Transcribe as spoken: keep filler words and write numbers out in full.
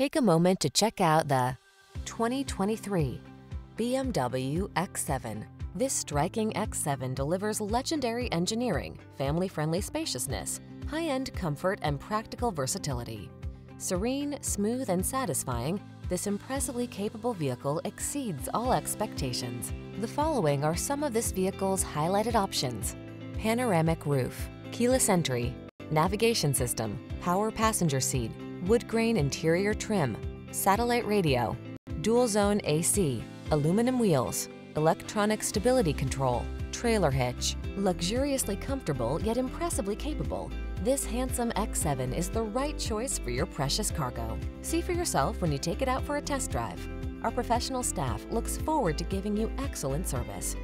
Take a moment to check out the twenty twenty-three B M W X seven. This striking X seven delivers legendary engineering, family-friendly spaciousness, high-end comfort, and practical versatility. Serene, smooth, and satisfying, this impressively capable vehicle exceeds all expectations. The following are some of this vehicle's highlighted options: panoramic roof, keyless entry, navigation system, power passenger seat, wood grain interior trim, satellite radio, dual zone A C, aluminum wheels, electronic stability control, trailer hitch. Luxuriously comfortable yet impressively capable, this handsome X seven is the right choice for your precious cargo. See for yourself when you take it out for a test drive. Our professional staff looks forward to giving you excellent service.